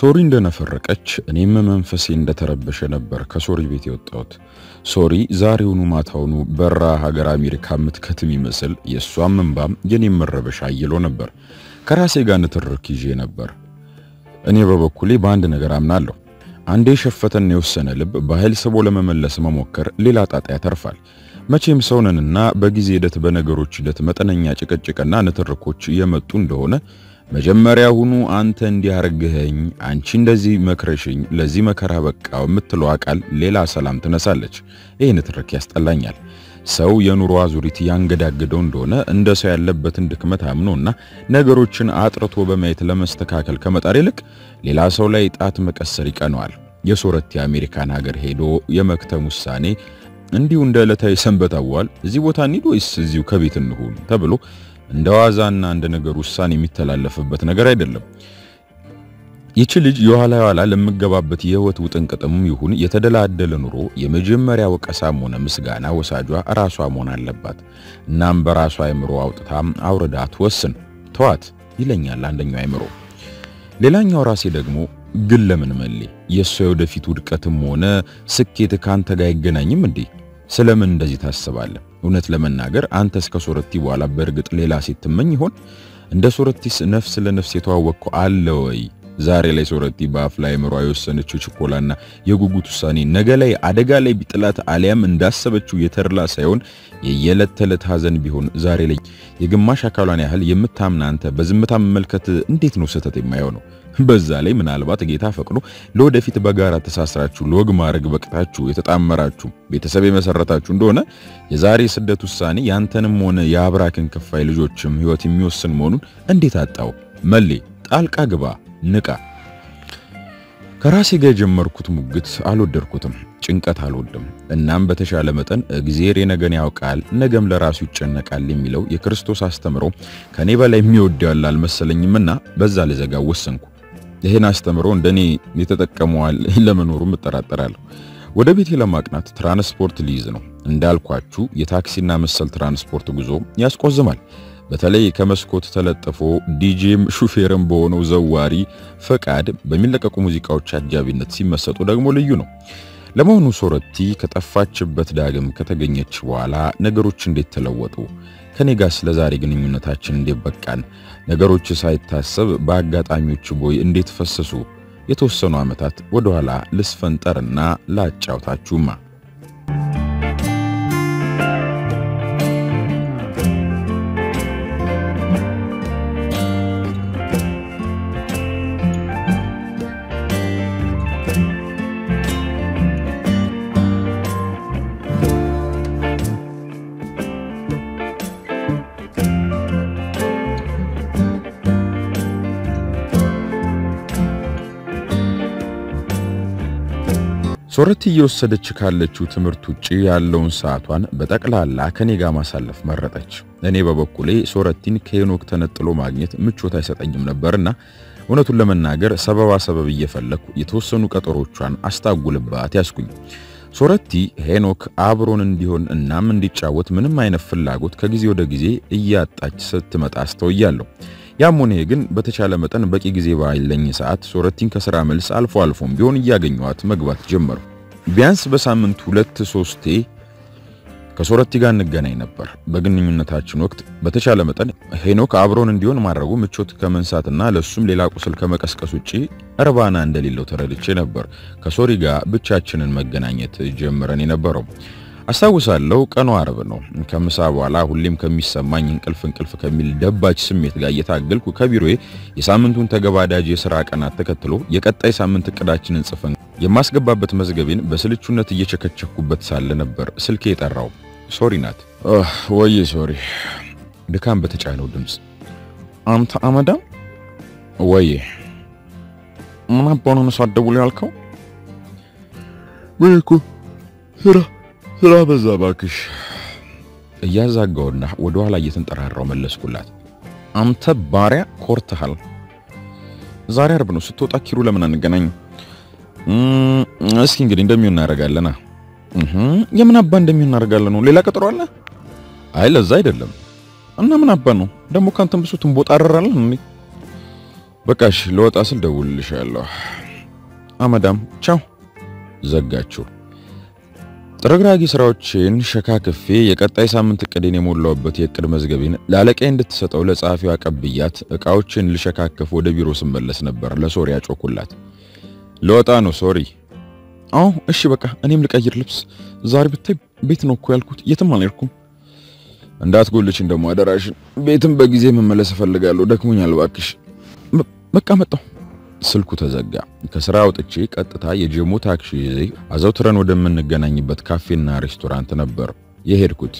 ሶሪ እንደነፈረቀች እኔም መንፈሴ እንደተረበሸ ነበር ከሶሪ ቤት የወጣሁት ሶሪ ዛሬውኑ ማታውኑ በራ ሀገር አሜሪካ ምትከትም ይመስል የሷም እንባም የኔም መረበሽ አይሎ ነበር ከራሴ ጋር ንትርክ ይዤ ነበር እኔ በበኩሌ ባንድ ነገር አምናለሁ አንዴ ሸፈተን የወሰነ ልብ በኃይል ሰቦ ለመመለስ መሞከር ሌላ ጣጣ ያተርፋል መቼም ሰውነንና በጊዜ ሂደት በነገሮች ሂደት መጠነኛ ጭቅጭቅና ንትርኮች የመጡ እንደሆነ መጀመሪያ ሁኑ አንተ እንዲያርገኝ አንቺ እንደዚህ መከረሽኝ ለዚህ መከራ በቃው ምትለው አቃል ሌላ ሰላም ተነሳለች ይሄን ትርክ ያስጠላኛል ሰው የኑሮ አዙሪት ያንገዳገደው እንደሆነ እንደሰው ያለበትን ድክመት አምኖና ነገሮችን አጥርቶ በማየት ለመስተካከል ከመጣር ይልቅ ሌላ ሰው ላይ ጣት መቀሰር ይቀነዋል የሶረት የአሜሪካን ሀገር ሄዶ የመክተም ውሳኔ እንዲው እንደለታይ ሰንበታዋል እዚህ ቦታ ንይዶ እዚሁ ከቤት እንሁን ተብሎ እንደዋዛና እንደ ነገር ውሳኔ የሚተላለፈበት ነገር አይደለም ይቺ ልጅ የኋላ ለምገባበት የህወት ውጥንቅጥም ይሁን የተደላደለ ኑሮ የመጀመሪያ ወቀሳም ሆነ ምስጋና ወሳጇ ራሷ መሆን አለባት እናም በራሷ አይምሮ አውጥታም አውረዳት ወስን ተዋት ይለኛል አንደኛው አይምሮ ሌላኛው ራሴ ደግሞ ግል ለምን መልይ የሰው የወደፊት ውድቀትም ሆነ ስኬት ካንተ ጋር ይገናኝም እንዴ ስለምን እንደዚህ ታስባለህ እውነት ለመናገር አንተስ ከሶረቲ በኋላ በርግጥ ሌላ ሲትመኝ ይሆን እንደ ሶረቲስ ነፍስ ለነፍስ የተዋወቁ አለ ወይ ዛሬ ላይ ሶረቲ ባፍ ላይ ምሯይ ወሰነች ቾኮላና የጉጉት ውሳኔ ነገ ላይ አደጋ ላይ ቢጥላት አልያም እንዳሰበችው የተርላ ሳይሆን የየለተለት ሀዘን ቢሆን ዛሬ ላይ የግማሽ አካሏን ያህል የምታምና አንተ በዝምታ መልከት እንዴት ነው ሰተት የማይሆነው በዛ ላይ ምናልባት ጌታ ፈቅዶ ለወደፊት በጋራ ተሳስራችሁ ለወግ ማረግ በቅታችሁ የተጣመራችሁ ቤተሰብ የመሰረታችሁ እንደሆነ የዛሬ ስደት ውሳኔ ያንተንም ሆነ ያብራከን ከፋይ ልጆችም ህይወት የሚወስን መሆኑን እንዴት አጣው መልሊ ጣልቃ ግባ ንቃ ከራሴ ጋር ጀመርኩት ሙግት አልወደድኩትም ጭንቀት አልወደም እናም በተሻለ መጠን እግዚአብሔር የነገን ያውቃል ነገም ለራሱ ይጨነቃል የሚለው የክርስቶስ አስተምሮ ከኔ በላይ የሚወድ ያላል መሰለኝምና በዛ ለዘጋው ወሰንኩ ይሄን አስተምሮ እንደኔ እየተጠቀመዋል ለመኖርም ተጠራጠራለሁ ወደ ቤቴ ለማቅናት ትራንስፖርት ሊይዝ ነው እንዳልኳችሁ የታክሲና መሰል ትራንስፖርት ጉዞ ያስቆዝማል በተለይ ከመስኮት ተለጥፎ ዲጄም ሹፌርም በሆነው ዘዋሪ ፈቃድ በሚለቀቁ ሙዚቃዎች አጃቢነት ሲመሰጡ ደግሞ ልዩ ነው ለመሆኑ ሶረቲ ከጠፋችበት ዳግም ከተገኘች በኋላ ነገሮች እንዴት ተለወጡ ከኔ ጋር ስለዛሬ ግንኙነታችን እንዴት በቃን ነገሮች ሳይታሰብ በአጋጣሚዎች ቦይ እንዴት ፈሰሱ የተወሰኑ አመታት ወደ ኋላ ልስፈንጠርና ላጫውታችሁማ ሶረቲ የወሰደች ካለችው ትምርት ውጪ ያለውን ሰዓቷን በጠቅላላ ከኔ ጋር ማሳለፍ መረጠች እኔ በበኩሌ ሶረቲን ከየኖክ ተነጥሎ ማግኘት ምቾት አይሰጠኝም ነበርና እውነቱን ለመናገር ሰበብ እየፈለኩ የተወሰኑ ቀጠሮቿን አስተጓጉልባት ያስኩኝ ሶረቲ ሄኖክ አብሮን እንዲሆን እናም እንዲጫወት ምንም አይነት ፍላጎት ከጊዜ ወደ ጊዜ እያጣች ስትመጣ አስተውያለሁ ያሞኔ ግን በተቻለ መጠን በቂ ጊዜ ባይለኝ ሰዓት ሶረቲን ከሥራ መልስ አልፎ አልፎም ቢሆን ያገኘዋት መግባት ጀመሩ ቢያንስ በሳምንት 2-3 ከሶረቲ ጋር ንገናኝ ነበር በግንኙነታችን ወቅት በተቻለ መጠን ሄኖክ አብሮን እንዲሆን ማድረጉ ምቾት ከመንሳትና ለሱም ሌላ ቁስል ከመቀስቀስ ውጪ እርባና እንደሌለው ተረድቼ ነበር ከሶሪ ጋር ብቻችንን መገናኘት ጀመረን የነበረው አሳውሳለሁ ቀኑ አርብ ነው ከምሳ በኋላ ሁሌም ከሚሰማኝ እንቅልፍ ከሚል ደባጭ ስሜት ጋር የታገልኩ ከቢሮዬ የሳምንቱን ተገባዳጅ የሥራ ቀናት ተከትሎ የቀጣይ ሳምንት እቅዳችንን ጽፈን የማስገባበት መዝገቤን በስልቹነት እየቸከቸኩበት ሳለ ነበር ስልኬ የጠራው ሶሪ ናት ወይ ሶሪ ድካም በተጫነው ድምጽ አንተ አመዳ ወይ ማን ቦኖ ነው ሳደውል ያልከው ወይኩ ሄራ ራበዛ ባክሽ ያዛጋውና ወደ ኋላ እየተንጠራራው መለስኩላት አንተ ባሪያ ኮርተሃል ዛሬ አርብ ነው ስትወጣ ኪሩ ለምን አንገናኝ እስኪ እንግዲህ እንደምን እናረጋለና የምን አባ እንደምን እናረጋለና ሌላ ቀጠሮ አለ አይ ለዛ አይደለም እና ምን አባ ነው ደሞ ካንተም ብሱቱን ቦጣ አረራለህ بكاش لو اتصل دول ان شاء الله. مدام تشاو زغاچو ترغراغي سراوچين شكاكفي يقطاي سامنت قدين يمولوبت يقد مزغبين لالقاي اندتسطاو لصافيو اقبيات اقاوچين لشكاكف ود بيرو سمبلس نبر لسوريا چوكولات لوطا نو سوري او ايش بكا انيم لقاير لبس زاري بتاي بيت نو كو يالكوت يتماليركم እንዳትጎልች እንደሞ አደራሽን ቤትም በጊዜ መመለስ ፈልጋለሁ ደክሞኛል ባክሽ በቃ መጣው ስልኩ ተዘጋ ከስራ ወጥቼ ቀጥታ የጀሞ ታክሲ ይዘይ አዘውትረን ወደምንገናኝበት ካፌና ሬስቶራንት ነበር የሄድኩት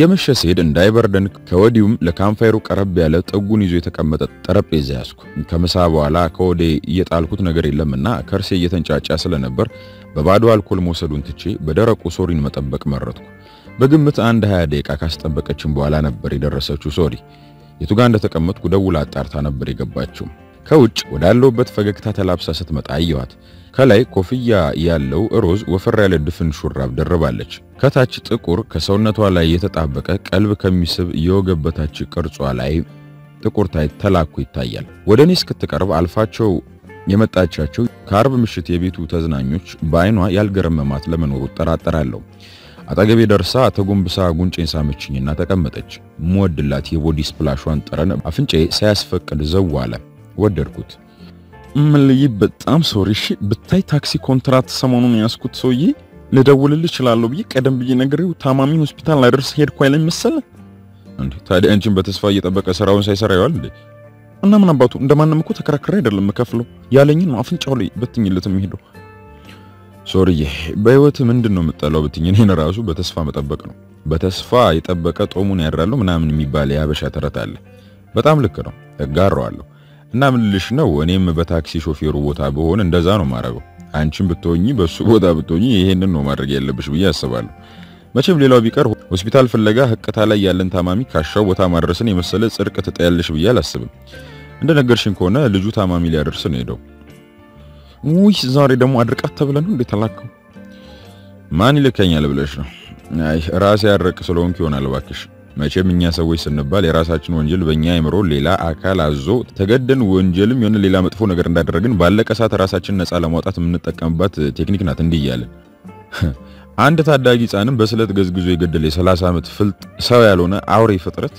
የመሸ ሰይድ እንዳይበርደን ከወዲውም ለካምፋይሩ ቀረብ ያለ ጠጉን ይዞ የተቀመጠ ጠረጴዛ ያስኩ ከመሳ በኋላ ከወዴ እየጣልኩት ነገር የለምና ከርሴ እየተንጫጫ ስለነበር በባዶ አልኮል ሞሰዱን ትቼ በደረቁ ሶሪን መጠበቅ መረጥኩ በግምት አንድ 20 ደቂቃ ካስጠበቀችም በኋላ ነበር የደረሰችው ሶሪ የቱ ጋር እንደተቀመጥኩ ደውላ አጣርታ ነበር የገባችው ከውጭ ወዳለውበት ፈገግታ ተላብሳ ስትመጣ አየዋት ከላይ ኮፍያ ያለው ሮዝ ወፈር ያለ ድፍን ሹራብ ደረባለች ከታች ጥቁር ከሰውነቷ ላይ የተጣበቀ ቀልብ ከሚስብ የወገበታች ቅርጿ ላይ ጥቁር ታይ ተላኩ ይታያል ወደኔ እስክትቀርብ አልፋቸው የመጣቻቸው ከአርብ ምሽት የቤቱ ተዝናኞች ባይኗ ያልገረመማት ለመኖር ተራጣራለው አጣገቤ ደርሳ ተጎንብሳ ጉንጬን ሳመችኝና ተቀመጠች ሞድላት የቦዲ ስፕላሽዋን ጠረን አፍንጬ ሳያስፈቅድ ዘዋለ ወደርኩት ምልይ በጣም ሶሪሽ በታይ ታክሲ ኮንትራክት ሰሞኑን ያስኩት ሶዬ ለደውልልሽ ይችላልው ብዬ ቀደም ብዬ ነገርው ታማሚ ሆስፒታል ላይ ድረስ ሄድኩ አይለኝ መሰለ እንዴ ታዲያ አንቺም በተስፋ እየጠበቀ ስራውን ሳይሰራ ይዋል እንዴ እና ምን አባቱ እንደማንም እኮ ተከራክራ አይደለም መከፍለው ያለኝን ነው አፍንጫው ላይ በትኝለትም ይሄዱ ሶሪዬ በህይወት ምንድነው መጣለው በትኝ እኔን ራሱ በተስፋ መጠበቅ ነው በተስፋ እየጠበቀ ጦሙን ያራለው ምናምን የሚባል ያበሻ ተረታለ በጣም ልክ ነው ተጋራዋለሁ እና ምልሽ ነው እኔም በታክሲ ሾፌሩ ቦታ በሆነ እንደዛ ነው ማረገው አንቺም ብትሆኚ በሱ ቦታ ብትሆኚ ይሄንን ነው ማድረግ ያለብሽ ብዬ አስባለሁ መቼም ሌላው ቢቀር ሆስፒታል ፍለጋ ህቅታ ላይ ያለን ታማሚ ካሻው ቦታ ማድረስን የመሰለ ጽርቅ ተጠያለሽ ብዬ አላስብም እንደነገርሽን ከሆነ ልጁ ታማሚ ሊያደርስ ነው ሄደው ውይ ዛሬ ደሞ አድርቃት ተብለን እንደ ተላከው ማን ይልከኛል ብለሽ ነው አይ ራሴ ያድርቅ ስለሆንኩ ይሆናል ባክሽ መቼም እኛ ሰዎች ስንባል የራሳችን ወንጀል በእኛ አይምሮ ሌላ አካል አዞ ተገደን ወንጀልም የሆነ ሌላ መጥፎ ነገር እንዳደረግን ባለቀሳት ራሳችን ነፃ ለማውጣት የምንጠቀምበት ቴክኒክ ናት እንዲያለ አንድ ታዳጊ ህፃንም በስለት ገዝግዙ ይገደል የ30 አመት ፍልጥ ሰው ያልሆነ አውሬ ፍጥረት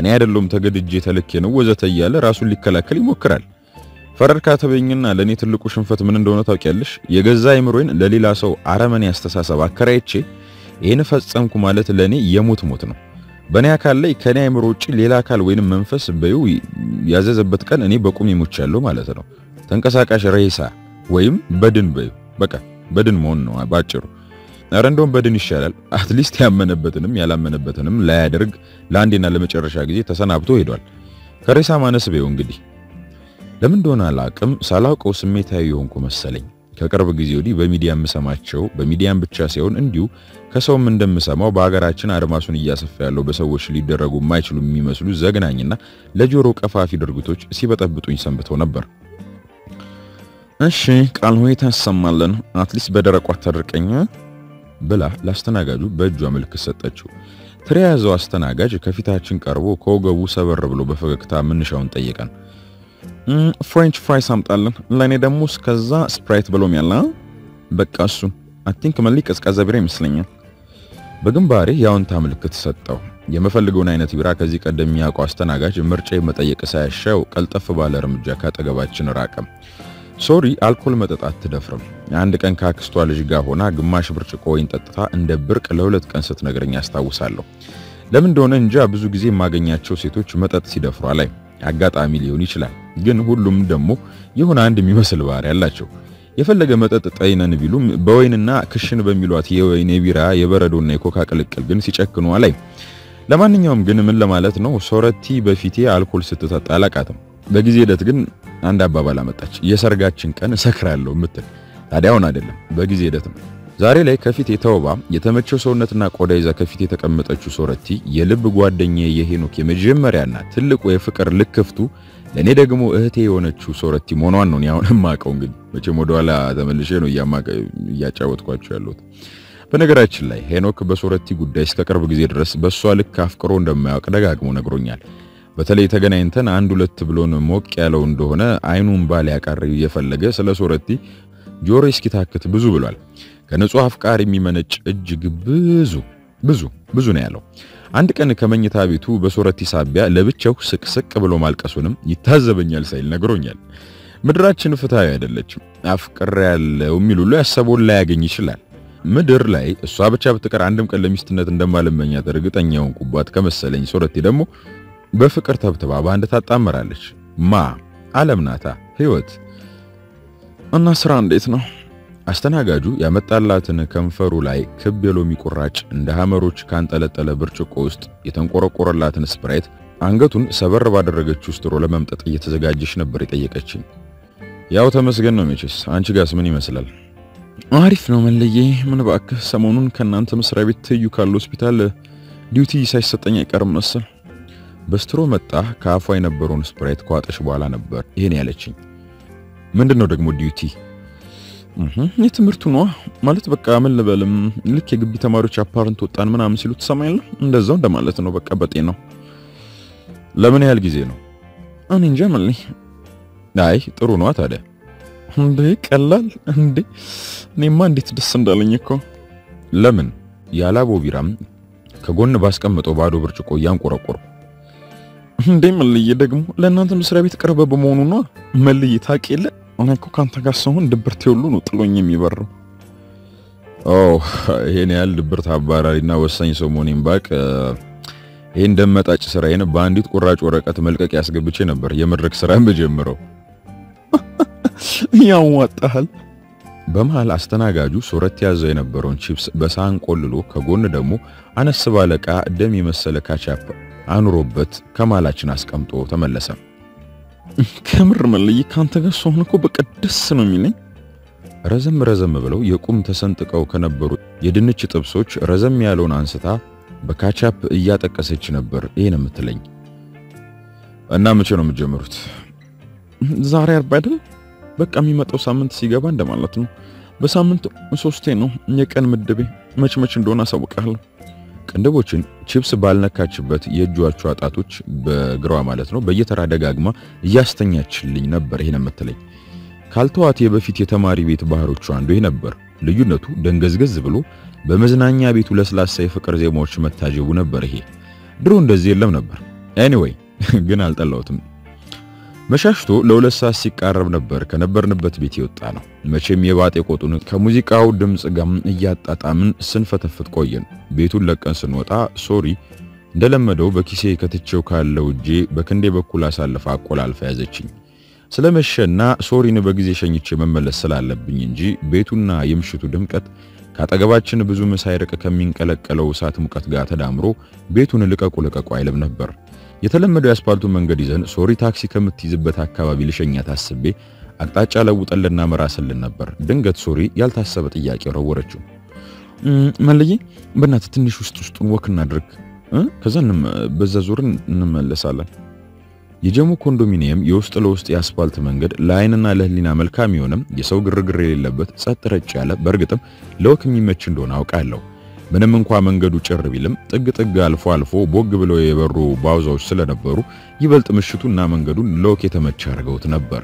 እኔ አይደለም ተገድጄ ተልኬ ነው ወዘተ ያለ ራሱን ሊከላከል ይሞክራል ፈረርካ ተበኝና ለኔ ትልቁ ሽንፈት ምን እንደሆነ ታውቂያለሽ የገዛ አይምሮን ለሌላ ሰው አረመኔ አስተሳሰብ አከራይቼ ይሄን ፈጸምኩ ማለት ለኔ የሞት ሞት ነው በእኔ አካል ላይ ከኔ አይምሮ ውጪ ሌላ አካል ወይንም መንፈስ በዩ ያዘዘበት ቀን እኔ በቁም ይሞቻለሁ ማለት ነው ተንቀሳቃሽ ሬሳ ወይም በድን በዩ በቃ በድን መሆን ነው ባጭሩ አረንዶም በድን ይሻላል አትሊስት ያመነበትንም ያላመነበትንም ላያደርግ ላንዴና ለመጨረሻ ጊዜ ተሰናብቶ ሄዷል ከሬሳ ማነስ በዩ እንግዲህ ለምን እንደሆነ አላቅም ሳላውቀው ስሜታዊ ሆንኩ መሰለኝ ከቅርብ ጊዜ ወዲ በሚዲያም ሰማቸው በሚዲያም ብቻ ሳይሆን እንዲሁ ከሰውም እንደምሰማው በአገራችን አርማሱን እያሰፋ ያለው በሰዎች ሊደረጉ ማይችሉ የሚመስሉ ዘግናኝና ለጆሮ ቀፋፊ ድርግቶች ሲበጠብጡኝ ሰንብተው ነበር እሺ ቃል ሆይ ተሰማለን አትሊስት በደረቁ አትድርቀኝ ብላ ላስተናጋጁ በእጇ መልክ ሰጠችው ትሪያዘው አስተናጋጅ ከፊታችን ቀርቦ ከወገቡ ሰበር ብሎ በፈገግታ ምንሻውን ጠየቀን French fries አምጣልን ለኔ ደሞ እስከዛ ስፕራይት ብሎም ያላ በቃ እሱ I think መልክ ቀዝቃዛ ቢራ ይመስለኛል በግንባሬ ያውን ታምልክት ሰጣው የመፈልገውን አይነት ቢራ ከዚህ ቀደም ያቋው አስተናጋጅ ምርጫ መጠየቅ ሳይሻው ቀልጠፍ ባለ ርምጃ ካጠገባችን ራቀም ሶሪ አልኮል መጠጣት ተደፍረም አንድ ቀን ካክስቷ ልጅ ጋር ሆና ግማሽ ብርጭቆ ወይን ጠጥታ እንደ ብርቅ ለሁለት ቀን ስትነግረኝ አስታውሳለሁ ለምን እንደሆነ እንጃ ብዙ ጊዜ ማገኛቸው ሴቶች መጠጥ ሲደፍሩ አለኝ አጋጣሚ ሊሆን ይችላል ግን ሁሉም ደሞ ይሁን አንድ የሚመስል ባሪ ያላቸው የፈለገ መጠጥ ጠይነን ቢሉም በወይንና ክሽን በሚሏት የወይኔ ቢራ የበረዶና የኮካ ቅልቅል ግን ሲጨክኑ አለኝ ለማንኛውም ግን ምን ለማለት ነው ሶረቲ በፊቴ አልኮል ስትጠጣ አላቃተም በጊዜ ሄደት ግን አንድ አባባል አመጣች የሰርጋችን ቀን ሰክራለሁ ምትል ታዲያውን አይደለም በጊዜ ሄደት ዛሬ ላይ ከፊት የተውባ የተመቸው ሰውነትና ቆዳ ይዛ ከፊት የተቀመጠችው ሶረቲ የልብ ጓደኛዬ የሄኖክ የመጀመሪያና ትልቁ የፍቅር ልክፍቱ ለኔ ደግሞ እህቴ የሆነችው ሶረቲ መሆኗን ነው ያውንም ማቀው እንግዲህ መቼም ወደኋላ ተመልሼ ነው ያጫወትኳችሁ ያሉት በነገራችን ላይ ሄኖክ በሶረቲ ጉዳይ እስከ ቅርብ ጊዜ ድረስ በሷ ልክ አፍቅሮ እንደማያውቅ ደጋግሞ ነግሮኛል በተለይ ተገናኝተን አንድ ሁለት ብሎን ሞቅ ያለው እንደሆነ አይኑን ባል ያቀረው የፈለገ ስለ ሶረቲ ጆሮ እስኪታከት ብዙ ብሏል ከነጹ አፍቃሪ የሚመነጭ እጅግ ብዙ ነው ያለው አንድ ቀን ከመኝታ ቤቱ በሶረቲ ሳቢያ ለብቻው ስቅስቅ ብሎ ማልቀሱንም ይታዘበኛል ሳይል ነግሮኛል ምድራችን ፍታው አይደለችም አፍቅር ያለው የሚሉሉ ያሰቦል ላይ ያገኝ ይችላል ምድር ላይ እሷ ብቻ በተቀር አንድም ቀን ለሚስትነት እንደማለመኛ ተርግጠኛውን ኩባት ከመሰለኝ ሶረቲ ደግሞ በፍቅር ተብተባ አንድ ታጣመራለች ማ ዓለምናታ ህይወት እና ስራ እንዴት ነው አስተናጋጁ ያመጣላትን ከንፈሩ ላይ ክብ የሎሚ ቁራጭ እንደ ሐመሮች ካንጠለጠለ ብርጭቆ ውስጥ የተንቆረቆረላትን ስፕራይት አንገቱን ሰበር ባደረገችው ስትሮ ለመምጠጥ እየተዘጋጀች ነበር የጠየቀችኝ ያው ተመስገን ነው መቼስ አንቺ ጋስ ምን ይመስላል አሪፍ ነው መለየ ምን ባከ ሰሞኑን ከናንተ መስሪያ ቤት ትዩ ካለ ሆስፒታል ዲዩቲ ሳይሰጠኝ አይቀርም መሰል በስትሮ መጣ ካፏ የነበረውን ስፕራይት ቋጥሽ በኋላ ነበር ይሄን ያለችኝ ምንድነው ደግሞ ዲዩቲ የትምርቱ ነው ማለት በቃ ምን ለበለም ልክ የግቢ ተማሪዎች አፓርንት ወጣን ምናምን ሲሉ ተሰማይል እንደዛው እንደማለት ነው በቃ በጤ ነው ለምን ያህል ጊዜ ነው አን እንጃ ማለት አይ ጥሩ ነው ታዲያ እንዴ ቀላል እንዴ እኔማ እንዴት ደስ እንዳለኝ እኮ ለምን ያላቦ ቢራም ከጎን ባስቀመጠው ባዶ ብርጭቆ ያንቆረቆረ እንዴ መልዬ ደግሞ ለእናንተ መስሪያ ቤት ቀርበ በመሆኑ ነው መልዬ ታቀለ አንኮ ካንተ ጋር ሰውን ድብርት ሁሉ ነው ጥሎኝ የሚበረው ኦ ይሄን ያል ድብርት አባራሪና ወሰኝ ሰው መሆኔን ባቅ ይሄን እንደመጣጭ ስራዬን ባንዲት ቁራጭ ወረቀት መልቀቅ ያስገብቼ ነበር የመድረክ ስራን በጀምረው ያው ወጣል በመሃል አስተናጋጁ ሶረት ያዘው የነበረውን ቺፕስ በሳህን ቆልሎ ከጎን ደግሞ አነስ ባለቃ ደም የመሰለ ካቻፕ አኑሮበት ከማላችን አስቀምጦ ተመለሰ ከምር መልይ ካንተ ጋር ሆነኩ በቀደስ ነው የሚለኝ ረዘም ብለው የቁም ተሰንጥቀው ከነበሩ የድንች ጥብሶች ረዘም ያለውን አንስታ በካቻፕ እያጠቀሰች ነበር ይሄን የምትለኝ እና መቼ ነው የምጀምሩት ዛሬ አይደል በቃ የሚመጣው ሳምንት ሲገባ እንደማለት ነው በሳምንት 3ቴ ነው የቀን ምድቤ መች እንደሆነ አሳውቃለሁ ቀንደቦችን ቺፕስ ባልነካችበት የእጇቿ አጣቶች በግራዋ ማለት ነው በየተራ ደጋግማ ያስተኛችልኝ ነበር ይሄን የምትለኝ ካልተዋት የበፊት የተማሪ ቤት ባህሮቹ አንዱ ይሄ ነበር ልዩነቱ ደንገዝገዝ ብሎ በመዝናኛ ቤቱ ለስላሳ የፍቅር ዜማዎች መታጀቡ ነበር ይሄ ድሮ እንደዚህ የለም ነበር ኤኒዌይ ግን አልጠላውትም መሻሽቶ ለሁለት ሰዓት ሲቃረብ ነበር ከነበርንበት ቤት ይወጣ ነው መቼም የባጤ ቆጡን ከሙዚቃው ድምጽ ጋር እያጣጣምን ስንፈተፍት ቆየን ቤቱን ለቀን ስንወጣ ሶሪ እንደለመደው በኪሴ ከተቸው ካለው እጄ በክንዴ በኩል አሳልፋ አቆላልፋ ያዘችኝ ስለመሸና ሶሪን በጊዜ ሸኝቼ መመለስ ስላለብኝ እንጂ ቤቱና የምሽቱ ድምቀት ካጠገባችን ብዙ መሳይረቀ ከሚንቀለቀለው ሰዓት ሙቀት ጋር ተዳምሮ ቤቱን ልቀቁ አይልም ነበር የተለመደው ያስፓልቱ መንገድ ይዘን ሶሪ ታክሲ ከምትይዝበት አካባቢ ልሸኛ ታስቤ አቅጣጫ ለውጠልና መራስልን ነበር ድንገት ሶሪ ያልታሰበ ጥያቄ ረወረችው መልዬ በእናት ትንሽ ውስጡን ወክና ድርክ ከዛንም በዛ ዙርን እንመለሳለን የጀሙ ኮንዶሚኒየም የውስጥ ለውስጥ ያስፓልት መንገድ ለአይንና ለህሊና መልካም ይሆንም የሰው ግርግር የሌለበት ጸጥ ረጭ ያለ በርግጥም ለወክ የሚመች እንደሆነ አውቃለሁ ምንም እንኳን መንገዱ ጭር ቢልም ጥግ አልፎ ቦግ ብሎ የበሩ ባውዛዎች ስለነበሩ ይበልጥ ምሽቱና መንገዱን ለወክ የተመቸ አድርገውት ነበር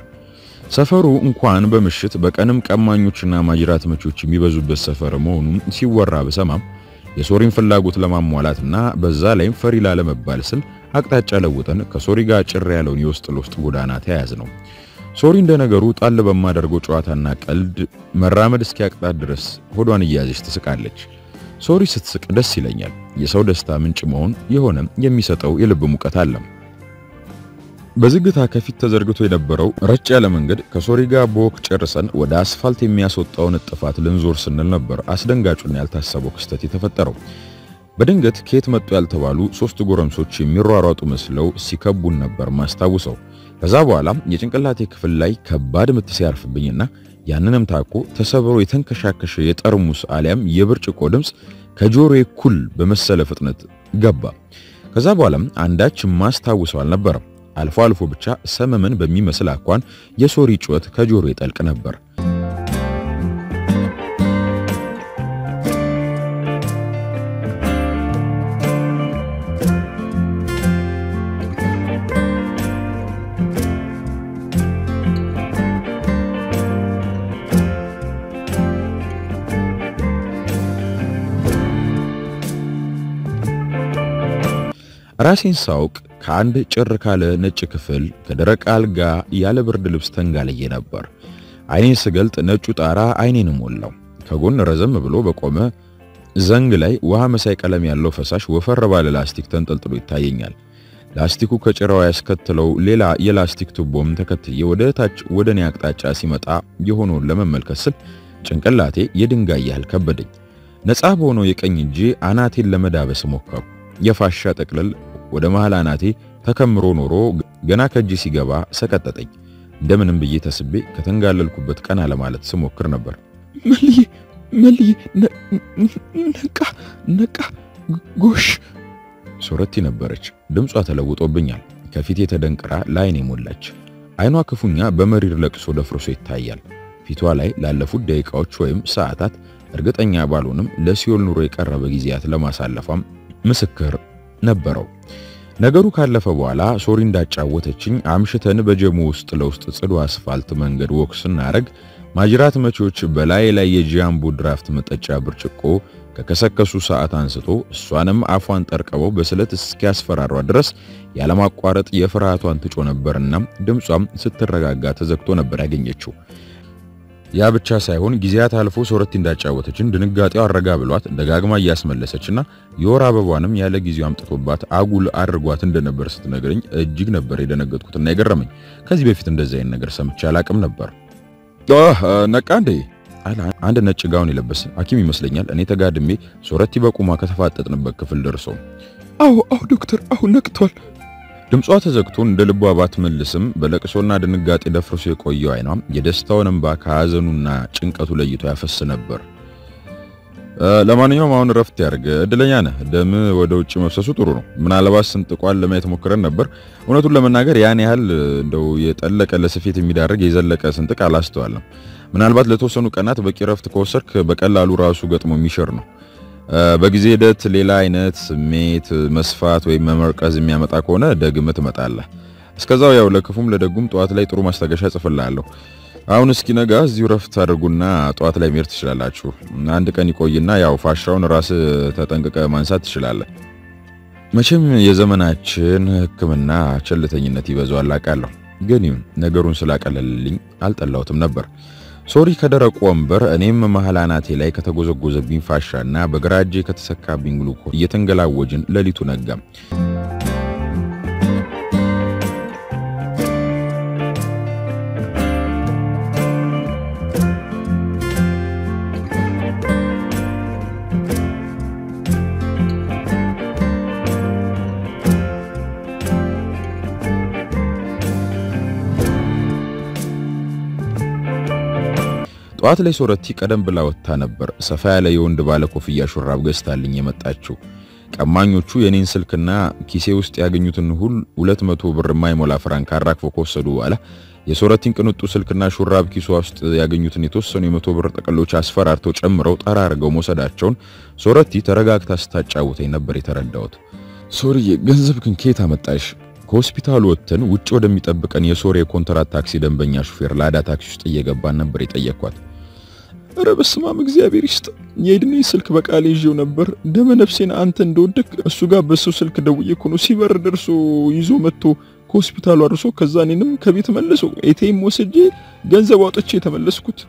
ሰፈሩ እንኳን በመሽት በቀንም ቀማኞችና ማጅራት መቾች የሚበዙበት ሰፈር መሆኑን ሲወራ በሰማም የሶሪን ፍላጎት ለማሟላትና በዛ ላይም ፈሪላ ለመባል ስል አቅጣጫ ለውጠን ከሶሪ ጋር ጭር ያለውን የውስጥ ለውስጥ ጎዳና ተያያዝ ነው ሶሪ እንደነገሩ ጣል በማደርገው ጨዋታና ቀልድ መራመድ እስኪያቅጣት ድረስ ሆዷን እያያዘች ትስቃለች ሶሪ ስትስቅ ደስ ይለኛል የሰው ደስታ ምንጭ መሆን የሆነም የሚሰጠው የልብ ሙቀት አለ በዝግታ ከፊት ተዘርግቶ የነበረው ረጭ ያለ መንገድ ከሶሪ ጋር ቦክ ጨርሰን ወደ አስፋልት የሚያስወጣውን ጥፋት ልንዞር ስንል ነበር አስደንጋጩና ያልታሰበው ክስተት የተፈጠረው በድንገት ከየት መጡ ያልተባሉ ሶስት ጎረምሶች የሚሯሯጡ መስለው ሲከቡን ነበር ማስታውሰው ከዛ በኋላ የጭንቅላቴ ክፍል ላይ ከባድ ምት ሲያርፍብኝና ያንንም ታቁ ተሰብሮ የተንከሻከሸ የጠርሙስ ዓለም የብርጭቆ ድምጽ ከጆሬ ኩል በመሰለ ፍጥነት ገባ ከዛ በኋላም አንዳች ማስተዋወሰው አልነበረ አልፎ አልፎ ብቻ ሰመመን በሚመስል አቋን የሶሪ ጩኸት ከጆሬ ጠልቅ ነበር ራስን ሳውቅ ካንድ ጭር ካለ ነጭ ክፍል ከደረቅ አልጋ ያለ ብርድ ልብስ ተንጋለየ ነበር አይኔን ስገልጥ ነጩ ጣራ አይኔን ሞላው ከጎን ረዘም ብሎ በቆመ ዘንግ ላይ ውሃ መሳይ ቀለም ያለው ፈሳሽ ወፈር ባለ ላስቲክ ተንጠልጥሎ ይታየኛል ላስቲኩ ከጭራው ያስከተለው ሌላ የላስቲክ ቱቦም ተከትየ ወደታች ወደኔ አቅጣጫ ሲመጣ የሆነውን ለመመልከት ስል ጭንቅላቴ የድንጋይ ያህል ከበደኝ ነጻ ሆኖ የቀኝ እጄ አናቴን ለመዳበስ ሞከረ የፋሻ ተቅለል ወደ ማህላናቴ ተከምሮ ኖሮ ገና ከጂ ሲገባ ሰቀጠጠኝ እንደምንም ብዬ ተስቤ ከተንጋለልኩበት ቀና ለማለት ስሞክር ነበር መልይ ነቃ ጎሽ ሶረቲ ነበረች ድምጿ ተለውጦብኛል ከፊቴ ተደንቅራ ላይኔ ሞላች አይኗ ክፉኛ በመሪር ለቅሶ ደፍርሶ ይታያል ፊቷ ላይ ላለፉት ደቂቃዎች ወይም ሰዓታት እርግጠኛ ባልሆንም ለሲዮል ኑሮ የቀረበ ግዚያት ለማሳለፋም ምስክር ነበረው ነገሩ ካለፈ በኋላ ሶሪ እንዳጫወተችኝ አምሽተን በጀሙ ውስጥ ለውስጥ ጽዱ አስፋልት መንገድ ወክስና አረግ ማጅራት መቾች በላይ ላይ የጃምቡ ድራፍት መጠጫ ብርጭቆ ከከሰከሱ ሰዓት አንስቶ እሷንም አፏን ጠርቀበው በስለት እስኪያስፈራሯ ድረስ ያለማቋረጥ የፍራቷን ትጮ ነበርና ድምጿም ስትረጋጋ ተዘግቶ ነበር ያገኘችው ያ ብቻ ሳይሆን ግዚያት አልፎ ሶረቲ እንዳጫወተችን ድንጋጤው አረጋ ብሏት ደጋግማ ያስመለሰችና ዮራ አበባንም ያለ ግዚያው አምጥቶባት አጉል አድርጓት እንደነበር ስትነገረኝ እጅግ ነበር የደነገጥኩትና የገረመኝ ከዚህ በፊት እንደዛ አይነት ነገር ሰምቼ አላቅም ነበር ነቃንዴ አንድ ነጭ ጋውን የለበሰ ሐኪም ይመስለኛል እኔ ተጋድሜ ሶረቲ በቁማ ከተፋጠጥንበት ክፍል ደርሶ አው ዶክተር አው ነቅቷል ድምጿ ተዘግቶ እንደልቧ ባትመልስም በለቅሶና ድንጋጤ ደፍርሶ የቆየው አይኗ የደስታውንም ባካዘኑና ጭንቀቱ ለይቶ ያፈስ ነበር ለማንኛውም አሁን ረፍት ያርግ እድለኛ ነህ ደም ወደ ውጭ መፍሰሱ ጥሩ ነው ምናልባት ስንጥቋል ለማየት ሞክረን ነበር እውነቱን ለመናገር ያን ያህል እንደው የጠለቀ ለስፌት የሚዳርግ የዘለቀ ስንጥቅ አላስተዋለም ምናልባት ለተወሰኑ ቀናት በቂ ረፍት ከወሰድክ በቀላሉ ራሱ ገጥሞ የሚሽር ነው በጊዜ ሂደት ሌላ አይነት ስሜት መስፋት ወይ መመርቀዝ የሚያመጣ ከሆነ ደግመት መጣላ እስከዛው ያው ለክፉም ለደጉም ጧት ላይ ጥሩ ማስተጋሻ ጽፈላለው አሁን እስኪ ነጋ እዚሁ ረፍት አድርጉና ጧት ላይ ምርት ይችላልላችሁ አንድ ቀን ይቆይና ያው ፋሻውን ራስ ተጠንቀቀ ማንሳት ይችላል መቼም የዘመናችን ህክምና ቸልተኝነት ይበዛው አላቃለሁ ግን ነገሩን ስላቀለልልኝ አልጠላውትም ነበር ሶሪ ከደረቁ ወንበር እኔም ማህላናቴ ላይ ከተጎዘጎዘብኝ ፋሻና በግራጄ ከተሰካብኝ ግሉኮ እየተንገላወጅን ለሊቱ ነጋ ጧት ላይ ሶረቲ ቀደም ብላ ወጣ ነበር ሰፋ ያለ የወንድ ባለ ኮፍያ ሹራብ ገዝታልኝ የመጣችው ቀማኞቹ የኔን ስልክና ኪሴ ውስጥ ያገኙትን ሁሉ 200 ብር ማይሞላ ፍራንክ አራክፎ ከወሰዱ በኋላ የሶረቲን ቅንጡ ስልክና ሹራብ ኪሷ ውስጥ ያገኙትን የተወሰኑ 100 ብር ጠቅሎች አስፈራርተው ጨምረው ጣራ አርገው መሰዳቸውን ሶረቲ ተረጋግታ ስታጫውተኝ ነበር የተረዳሁት ሶሪ ገንዘብክን ከየት አመጣሽ ከሆስፒታል ወጥተን ውጭ ወደሚጠብቀን የሶሪ ኮንትራት ታክሲ ደንበኛ ሹፌር ላዳ ታክሲ ውስጥ እየገባን ነበር የጠየቅኳት ረብስማም እግዚአብሔር ይስጥ የድኔ ስልክ በቃሌ ይዤው ነበር ደመነፍሴን አንተ እንደወደክ እሱ ጋር በሱ ስልክ ደውዬ ኮኖ ሲበር ደርሶ ይዞ መጥቶ ከሆስፒታል አድርሶ ከዛኔንም ከቤት መልሶ ኤቲኤም ወስጄ ገንዘብ አውጥቼ የተመለስኩት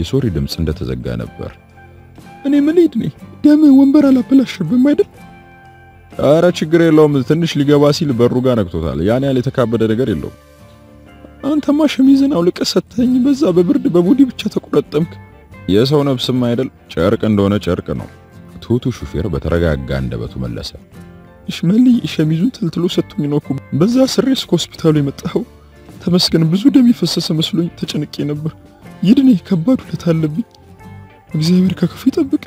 የሶሪ ድምጽ እንደተዘጋ ነበር እኔ ምን ይድኔ ደም ወንበር አላበላሽብም አይደል አራ ችግር የለውም ትንሽ ሊገባ ሲል በሩ ጋር ነክቶታል ያን ያለ የተካበደ ነገር የለው አንተማ ሸሚዝን አውልቀህ ሰተኝ በዛ በብርድ በቡዲ ብቻ ተቆረጠምክ የሰው ነፍስም አይደል ጨርቅ እንደሆነ ጨርቅ ነው ቱቱ ሹፌር በተረጋጋ እንደበቱ መለሰ እሽመሊ ሸሚዙን ትልትሎ ሰጥቶኝ ነው እኮ በዛ ስሬስ ሆስፒታሉ የመጣው ተመስገን ብዙ ደም ይፈሰሰ መስሎኝ ተጨንቄ ነበር يدني كبار ولا تعلبي أبزاير كافيتا بك.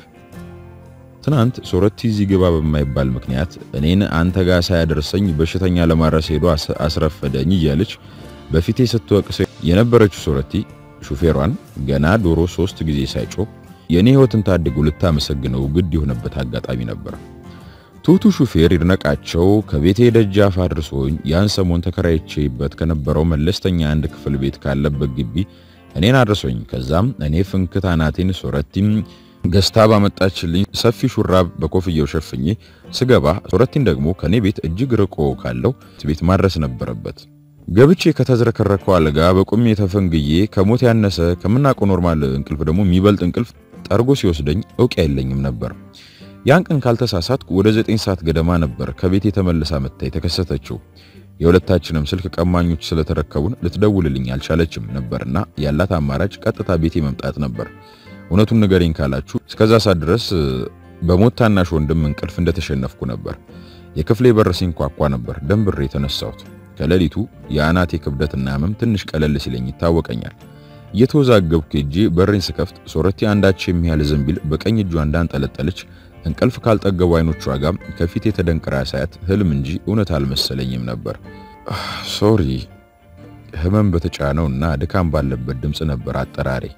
تنانت صورت تيزي جباب ما يبال مكنيات أنين أنت جالس يدرسني بشتاني على مراسي رواس أسرف دني جالش بفتي ستوك ينبرج صورتي شوفيران جنا دورو صوست جزي سايشو يعني هو تنتعد قلتها مسجنه وجدي هنا بتحقق أبي نبرة توتو شوفير إنك أتشو كبيتي دجاف هدرسون يانسى منتكريت شيء بتكنبرو من لستني عندك في البيت كاللب الجبي أنين هدرسون كزام أني فنكت عناتين صورتي جستابا متأشلين سفي شراب بكوفي يوشفني سجابا صورتي دجمو كني بيت الججركو كالو تبيت مرس نبربت جابتشي كتزرك الركوال جابك أمي تفنجيه كموت عن نسا كمنا كون نورمال إنكلف دمو ميبلت إنكلف أرجوس يوسدني أوك إللي منبر يانك إنكالت ساسات ورزت إنسات قدما نبر كبيتي تمل سامتة تكسرت شو يولد تاجنا مسلك أمان يتصل تركون لتداول اللي يالشالج منبرنا يلا تامرج كتتابيتي ممتعت نبر ونتون نجارين كالاتشو سكذا سادرس بموت عن نشون دم إنكلف ندتشنف كون نبر يكفلي برسين كوا نبر دم بريتنا الصوت كلاليتو يعناتي كبدات النامم تنش كالالي سيليني تاوك انيال يتوزاق جبكيجي برين سكفت صورتي عندات شميها لزنبيل بكاني جواندان تالتالج انك الف كالت اقوائنو تشواغام كافيتي تدنك راسات هلمنجي ونتالم السليني منبر سوري همم بتجعانونا دكام باللبت دمس نبرات تراري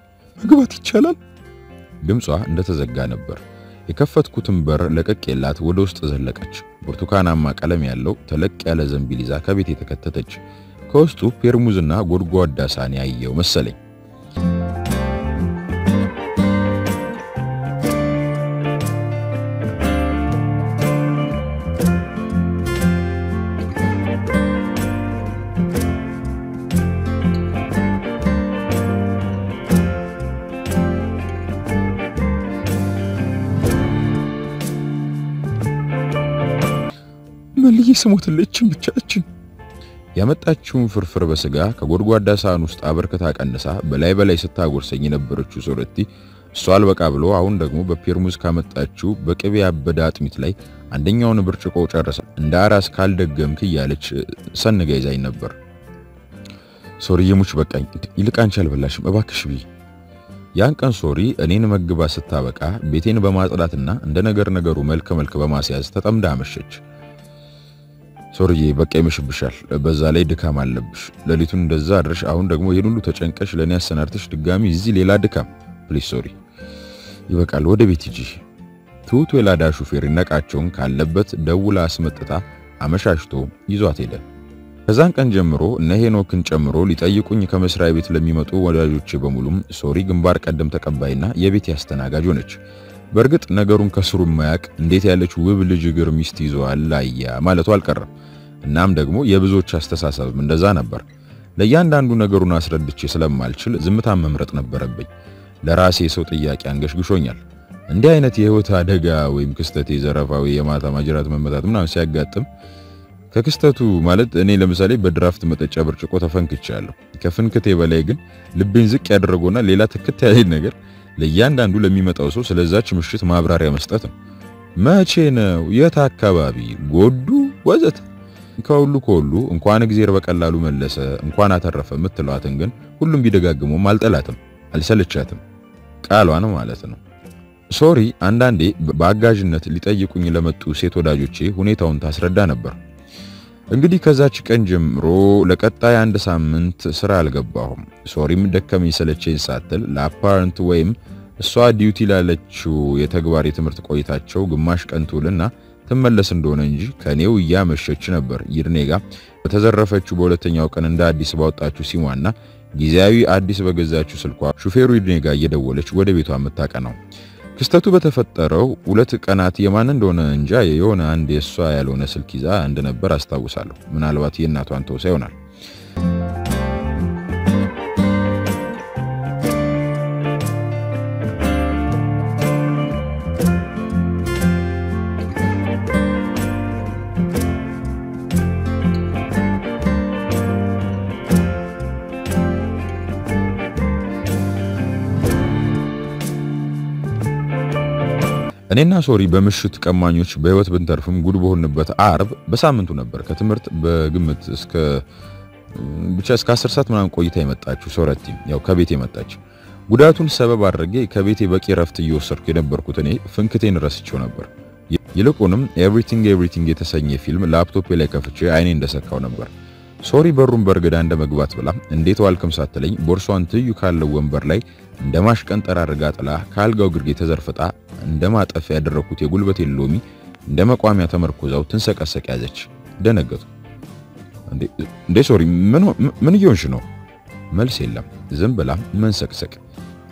مقباتي تشالان دمسوها اندتزاقا نبر يكفت كتنبر لكاكي اللات ودوست زهلكاج برتوكان عما كلام يالو تلك على زنبيلي زاكابيتي تكتتج كوستو بيرموزنا غرغواد داساني ايو مسالي سموت الليتشن بتشاتشن يا متاتشون فرفر بسجا كغورغوادا سانوست ابركتا قنسا بلاي بلاي ستا غورسني نبرچو سورتي سوال بقابلو አሁን ደግሞ በፒርሙዝ ካመጣችሁ በቅቤ አበዳት ምት ላይ አንደኛውን ብርጭቆ ጨረሰ እንዳራስ ካል ደገምክ ያለች ሰንገ ይዛይ ነበር ሶሪ የሙች በቃኝ ይልቃንቻ አልበላሽም እባክሽ ቢ ያን ቀን ሶሪ እኔን መግባ ስታበቃ ቤቴን በማጽዳትና እንደ ነገር ነገሩ መልከ መልከ በማስያዝ ተጠምዳ አመሸች سوري بقى مش بشال بزالي دكام علبش لليتون الدزارش عون دقمو ينولو تشنكش لأني السنارتش دقامي زي ليلا دكام بلي سوري يبقى الودة بتيجي توتو لا داشو فيرنك عشون كعلبت دولة اسمتها عمشاشتو يزواتي ده هزان كان جمرو نهينو كن جمرو لتأيكوني كمسرائي بيت لميمتو وداجوتش بمولوم سوري جنبارك قدم تكباينا يبيت يستناغا جونج برقت نجارون كسر ماك نديت على شويب اللي جير ميستيزو على ما لا طوال كرر النام دقمو يبزو تشاست ساسب من دزان نبر ليان دانو نجارون أسرد تشي سلام مالشل زمتها ممرت نبر بي لراسي صوت إياك عنجش جشونيال عندي أنا تيهو تهدجا ويمكستتي زرافة ويمات مجرات من متات منام ساقتم ككستتو مالت إني لمسالي بدرافت متجبر شقوطة فنكتشالو كفنكتي ولكن لبينزك يدرجونا ليلة كتير نجار ليان دان دولا ميمت أوسو سلزاتش مشيت مع براري مستاتم ما تشينا وياتا كبابي قدو وزت كولو انكوانا جزير بك اللالو ملسا انكوانا ترفا متلواتنجن كلهم بيدقاقمو مالت الاتم السلتشاتم قالو انا مالتنو سوري عندان دي باقاجنت اللي تأيكوني لمتو سيتو داجوشي هونيتاون تاسردان بر انجدي كازاتش كنجم رو لكتاي عند سامنت سرال قباهم سوري مدكامي سلتشين ساتل لا بارنت ويم السوا ديوتي لالتشو يتقواري تمرت قويتاتشو قماش كنتو لنا تملسن دوننجي كانيو يامشتش نبر يرنيغا وتزرفتشو بولتن يو كان اندا عديس باوتاتشو سيوانا جيزاوي عديس باقزاتشو سلقوا شوفيرو يرنيغا يدولتش ودبيتو عمتاكناو ክስተቱ በተፈጠረው ሁለት ቀናት የማን እንደሆነ እንጃ የሆነ አንድ የሷ ያልሆነ ስልክ ይዛ እንደነበር አስታውሳለሁ ምናልባት የእናቷን ተውሳ ይሆናል እኔና ሶሪ በመሽት ቀማኞች በህይወት በእንተርፍም ጉድ በሆነበት አርብ በሳምንቱ ነበር ከትምርት በግምት እስከ 10 ሰዓት ምናን ቆይታ የመጣችሁ ሶራቲ ያው ከቤት የመጣችሁ ጉዳቱን ሰበብ አድርጌ ከቤቴ በቂ ረፍት እየወሰድኩ የነበርኩትኔ ፍንክቴን ረስቼው ነበር ይልቁንም ኤቭሪቲንግ የተሰኘ ፊልም ላፕቶፕ ላይ ከፍቼ አይኔ እንደሰካው ነበር ሶሪ በሩን በርግዳ እንደመግባት ብላ እንዴት ዋልከም ሳትለኝ ቦርሷን ትዩ ካለው ወንበር ላይ እንደማሽቀንጠር አርጋ ጥላ ካልጋው ግርጌ ተዘርፈጣ እንደማጠፍ ያደረኩት የጉልበት ሎሚ እንደመቋሚያ ተመርኩዛው ትንሰቀሰቀ ያዘች ደነገጡ እንዴ ሶሪ ምን ይሆንሽ ነው መልስ የለም ዝም ብላ መንሰቅሰቅ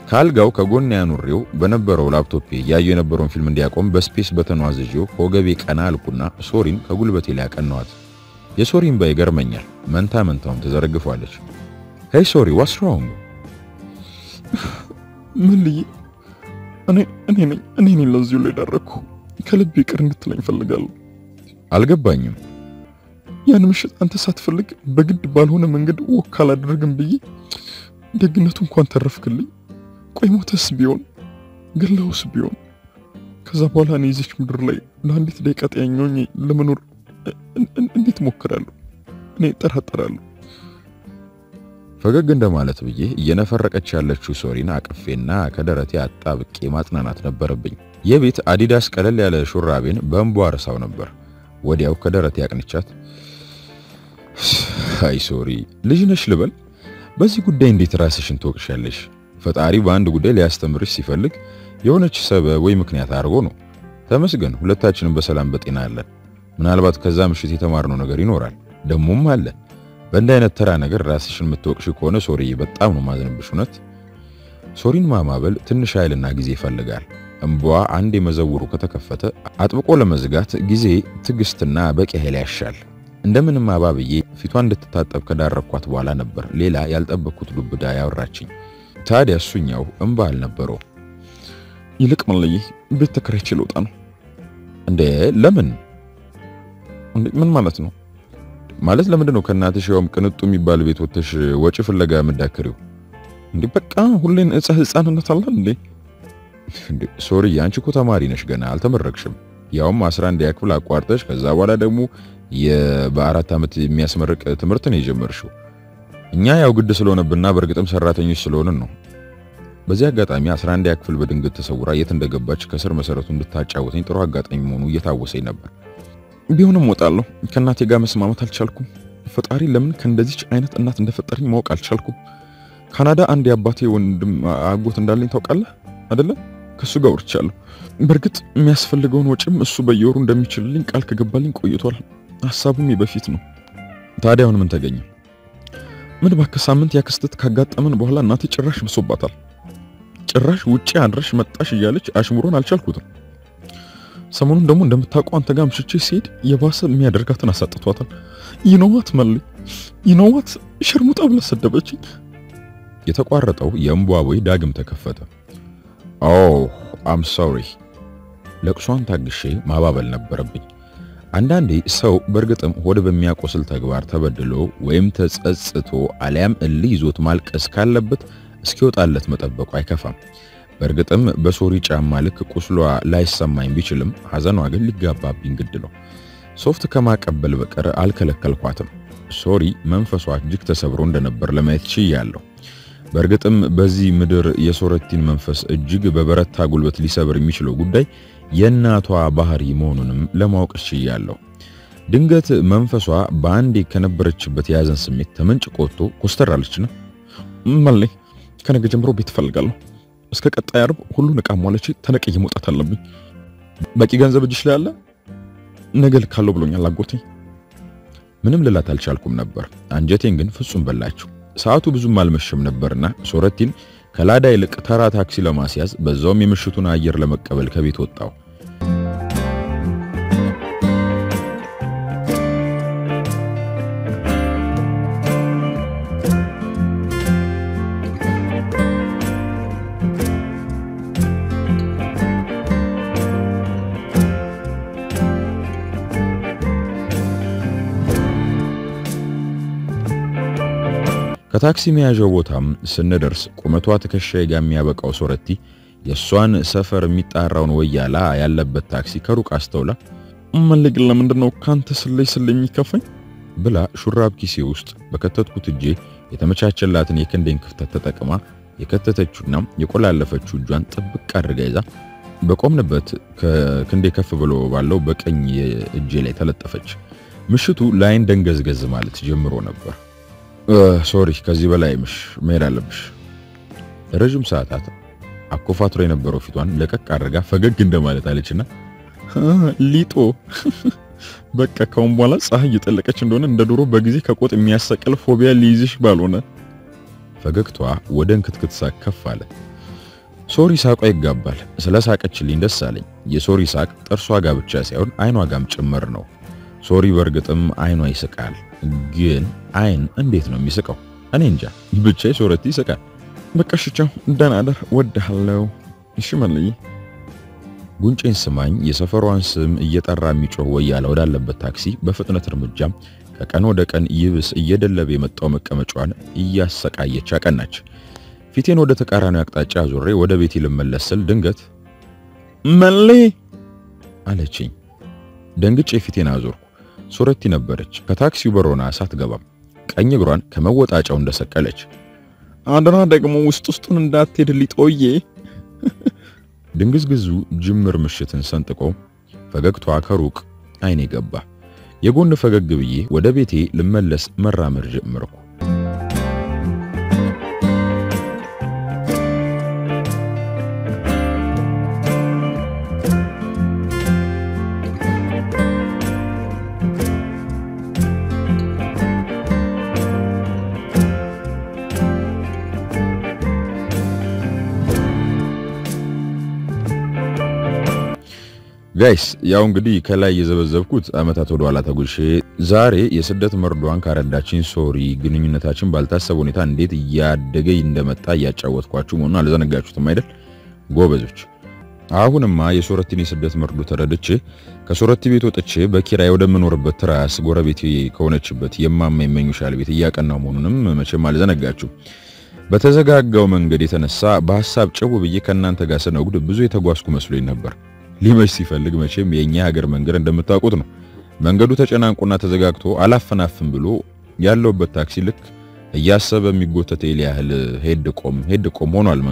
ካልጋው ከጎን ያኑሪው በነበረው ላፕቶፕ ያዩ የነበረውን ፊልም እንዲያቆም በስፔስ በተኗ አዝጆ ኮገቤ ቀና አልኩና ሶሪን ከጉልበቴ ላይ አቀናዋት የሶሪን ባይ ገርመኛል መንታውን ተዘረግፏለች hey sorry what's wrong ምልይ እኔ ለዚህ ለደረኩ ከልብ ይቅር እንድትለኝ ፈልጋለሁ አልገባኝም ያን ምሽት አንተ ሳትፈልግ በግድ ባልሆነ መንገድ ወካላ አድርገን ብዬ ደግነቱ እንኳን ተረፍክልኝ ቆይ ሞተስ ቢሆን ገለውስ ቢሆን ከዛ በኋላ እኔ እዚች ምድር ላይ ለአንዲት ደቂቃ ያኛኝ ለመኖር እንዴት ሞክራለሁ እኔ ተራጣራለሁ ፈገግ እንደማለት ብዬ የነፈረቀች ያለችው ሶሪና አቅፌና ከደረቴ አጣብቄ ማጽናናት ነበርብኝ የቤት አዲዳስ ቀለል ያለ ሹራቤን በእምቧርሳው ነበር ወዲያው ከደረቴ አቅንቻት አይ ሶሪ ልጅ ነሽ ልበል በዚህ ጉዳይ እንዴት ራስሽን ተወቅሻለሽ ፈጣሪ በአንድ ጉዳይ ሊያስተምርሽ ሲፈልግ የሆነች ሰበብ ወይ ምክንያት አርጎ ነው ተመስገን ሁለታችንም በሰላም በጤና አለን ምናልባት ከዛ ምሽት የተማርነው ነገር ይኖራል ደሞም አለ በእንዲህ አይነት ተራ ነገር ራስሽን ምትወቅሽ ከሆነ ሶሪ በጣም ነው ማዝንብሽ ሆነት ሶሪን ማማበል ትንሽ ኃይልና ጊዜ ይፈልጋል እንቧ አንዴ መዘውሩ ከተከፈተ አጥብቆ ለመዝጋት ጊዜ ትግስትና በቂ ኃይል ያሻል እንደምንም አባብዬ ፊቷን እንድትታጠብ ከዳረኳት በኋላ ነበር ሌላ ያልጠበኩት ዱብዳ ያወራችኝ ታዲያ ሱኛው እንባል ነበረው ይልቅ ምንልይ በተከረች ልውጣ ነው እንዴ ለምን ምን ማለት ነው ማለት ለምን ነው ከናትሽ ያውም ቅንጡ የሚባል ቤት ወተሽ ወጪ ፍለጋ መዳከሪው እንዴ በቃ ሁሌን ህፃንነት አለ እንዴ ሶሪ አንቺ እኮ ተማሪ ነሽ ገና አልተመረቅሽም ያውም 11 ያክፍል አቋርጠሽ ከዛ በኋላ ደግሞ የበአራት አመት የሚያስመርቅ ትምርት ነው ጀመርሽው እኛ ያው ግድ ስለሆነብና በርግጥም ሰራተኞች ስለሆነን ነው በዚህ አጋጣሚ 11 ያክፍል በድንገት ተሰውራ የት እንደገባች ከስር መሰረቱ እንድታጫውተኝ ጥሩ አጋጣሚ ሆኖ እየታወሰኝ ነበር ቢሆንም ወጣለሁ ከናቴ ጋር መስማማት አልቻልኩም ፈጣሪ ለምን ከእንደዚህ አይነት እናት እንደፈጠረኝ ማወቅ አልቻልኩም ካናዳ አንድ ያባቴ ወንድም አጎት እንዳለኝ ታውቃለህ አይደለ ከሱ ጋር ወርቻለሁ በርግጥ የሚያስፈልገውን ወጪም እሱ በየወሩ እንደሚችልልኝ ቃል ከገባልኝ ቆይቷል ሐሳቡም ይበፊት ነው ታዲያውን ምን ተገኘ ምን በከሳምንት ያክስተት ካጋጠመን በኋላ እናቴ ጭራሽ ብሶባታል ጭራሽ ውጪ አድረሽ መጣሽ ይያለች አሽሙሮን አልቻልኩትም ሰሞኑን ደግሞ እንደምታውቀው አንተ ጋር ምሽቼ ሲሄድ የባሰ የሚያደርጋትን አሳጥቷታል ይኖዋት መልይ ይኖዋት ሽርሙጣ ብላ ሰደበችኝ የተቋረጠው የምቧቦይ ዳግም ተከፈተ Oh I'm sorry ለቅሷን ታግሼ ማባበል ነበርብኝ አንዳንዴ ሰው በርግጥም ሆድ በሚያቆስል ተግባር ተበድሎ ወይም ተጸጽቶ አለም እልይዞት ማልቀስ ካለበት እስኪወጣለት መጠበቁ አይከፋም በርግጥም በሶሪ ጫማ ልክ ቁስሏ ላይሰማኝ ቢችልም ሐዘኗ ግን ሊጋባብኝ ግድ ነው ሶፍት ከማቀበል በቀር አልከለከልኳትም ሶሪ መንፈሷ እጅግ ተሰብሮ እንደነበር ለማየት ችያለሁ በርግጥም በዚህ ምድር የሶሪቲን መንፈስ እጅግ በበረታ ጉልበት ሊሰብር የሚችለው ጉዳይ የናቷ ባህሪ መሆኑንም ለማወቅ ችያለሁ ድንገት መንፈሷ ባንዲ ከነበረችበት ያዘን ስሜት ተመንጭቆቶ ኮስተራለችና ማለይ ከነገ ጀምሮ ቤት ፈልጋለሁ እስከ ቀጣይ አርብ ሁሉ ንቃሟለች ተነቀይ መውጣት አለብኝ በቂ ገንዘብ እጅሽ ላይ አለ ነገል ካለው ብሎኛል አጎቴ ምንም ልላት አልቻልኩም ነበር አንጀቴን ግን ፍጹም በላችሁ ሰዓቱ ብዙም አልመሸም ነበርና ሶሪቲን ከላዳ ይልቅ ተራ ታክሲ ለማስያዝ በዛውም የምሽቱን አየር ለመቀበል ከቤት ወጣው ከታክሲ መያዣው ቦታም ስንደርስ ቁመቷ ተከሻይ ጋር የሚያበቃው ሶሪቲ የሷን ሰፈር የሚጣራውን ወያላ ያለበት ታክሲ ከሩቅ አስተውላ "መልግል ለምንድነው ካንተ ስለይ ይከፈኝ?" ብላ ሹራብ ኪሴ ውስጥ በከተትኩት እጄ የተመቻቸላትን የከንዴን ክፍተት ተጠቅማ يكتتتشودنا يقول على فتشودجان تبك الرجاء بقوم نبت كندي كف بلو بالو بك إني الجيل ثلاث أفتش مشتو لاين دنجز جز مالت جمرون أبغى سوري كذي بلاي مش ميرالبش رجم ساعات أكو فترة نبرو في توان لكك الرجاء فجأة كندا مالت عليتشنا ليتو بك كم بالا صحيح تلك أشندونا ندورو بجزي كقوت مياسك الفوبيا ليزش بالونا فجأة ودن كتكت ساك كفالة سوري ساق أيقابل سلا ساق أشلين دسالين يسوري ساق ترسوا قابل جاسيون عينوا قام تمرنو سوري برقتم عينوا يسكال جين عين أنديتنا ميسكو أنا إنجا بتشي سورتي سكال بكشتشو دنا در وده حلو إشمالي قنج إن سمعين يسافرون سم يترامي شو وياله دل بتاكسي بفتنة رمجام كأنه ده كان يبس يدل بيمتقام كمجوان ياسك عيشة كنج في تين وده تكررنا أكتاج أزوري وده بيتي لما لسل دنقت مللي على شيء دنقت شيء في تين أزور صورة تنبرج كتاكسي برونا سات جبام كأني جران كموت أج عند سكالج أنا ده كم وستوستن ده ترليت أويه دنگز گزو جمر مشتن سنتقو فقاقتو عكاروك عيني قبا يقولن فقاق قبيه ودبيتي لملس مرة مرجع مركو guys yaw ngidi kalay yezebezebkut ametat wod wala tagulshe zare yesedet merdwan karedachin sori gninyinetachin baltasebu huneta ndet yadege indemetta yachawatkwaachu mona lezenegachutum aidel gobezoch ahunma yesoratin yesedet merdu teredeche kesorati bet wotche bekiray wode menorbe tras gorebeti kewonechbet yemmamaymenyushal bet yaqanna monunum meche ma lezenegachu betezegaggaw mengedi tenessa bahasab cewu biye kananta ga senogdu buzu yetagwasku meslu yinneber لماذا يفعلون هذا الشيء؟ لماذا يفعلون هذا الشيء؟ لماذا يفعلون هذا الشيء؟ لماذا يفعلون هذا الشيء؟ لماذا يفعلون هذا الشيء؟ لماذا يفعلون هذا الشيء؟ لماذا يفعلون هذا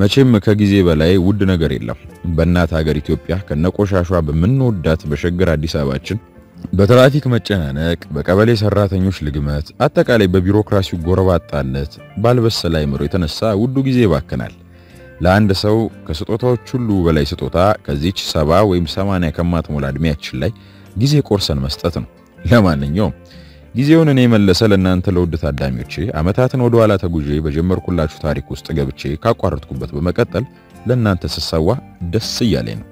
الشيء؟ لماذا يفعلون هذا الشيء؟ لماذا يفعلون هذا الشيء؟ لماذا لأن سو كسطوتو تشلو ولا يسطوتا كزيتش سبا ويم سمانه كمات مولاد ميتش لاي غيزي كورسن مستتن لماننيوم غيزيون ني ملسلن انت لود تاداميوچي امتاتن ودو والا تگوجي بجمركولاچو تاريخ وسط گبچي كاقارتكوبت بمقتل لنانت سسوا دس يالين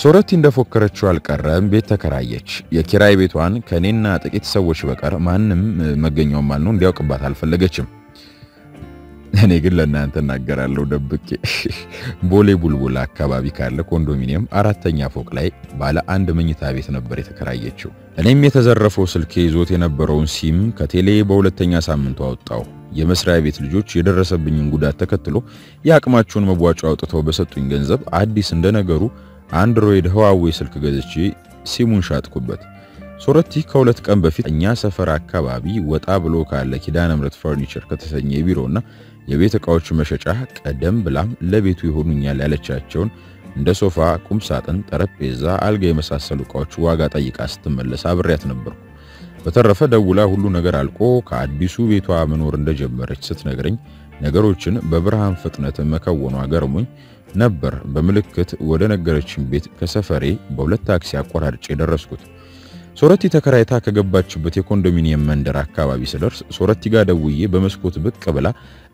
سورة تندى فكرتشو عالقرام بيتا كرايتش يا كراي بيتوان كانين ناتك اتساوش بكار مهنم مجن يوم مالنون ديوك باتال فلقشم هنه قلنا نانتا ناقرال لو دبكي بولي بولبولا كبابي كارل كوندومينيوم اراتن يافوك لاي بالا عند من يتابيت نبريتا كرايتشو هنه ميتزرفو سلكي زوتي نبرون سيم كتيلي بولتن ياسامن توتاو የመስሪያ ቤት ልጆች የደረሰብኝን ጉዳት ተከትሎ ያቅማቸውን መዋጮ አውጥተው በሰጡኝ ገንዘብ አዲስ እንደነገሩ አንድሮይድ Huawei ስልክ ገዝቼ ሲሙን ሻጥኩበት ሶረቲ ከሁለት ቀን በፊት እኛ ሰፈር አካባቢ ወጣ ብሎ ካለ ኪዳነ ምረት ፈርኒቸር ከተሰኘ ቢሮና የቤት ዕቃዎች መሸጫ ቀደም ብላም ለቤቱ ይሆኑኛል ያለቻቸው እንደ ሶፋ ቁም ሳጥን ጠረጴዛ አልጋ የመሳሰሉ ዕቃዎች ዋጋ ጠይቃ ስትመለስ አብሬያት ነበር በተረፈ ደውላ ሁሉ ነገር አልቆ ከአዲሱ ቤቷ መኖር እንደጀመረች ስትነግረኝ ነገሮችን በብርሃን ፍጥነት መከወኑ አገርሙኝ ነበር በመልክት ወደ ነገረችን ቤት ከሰፈሬ በሁለት ታክሲ አቋራርጬ ደረስኩት ሶረቲ ተከራይታ ከገባችበት የኮንዶሚኒየም መንደር አካባቢ ስለርስ ሶረቲ ጋር ደውዬ በመስኮት ብቅ ብላ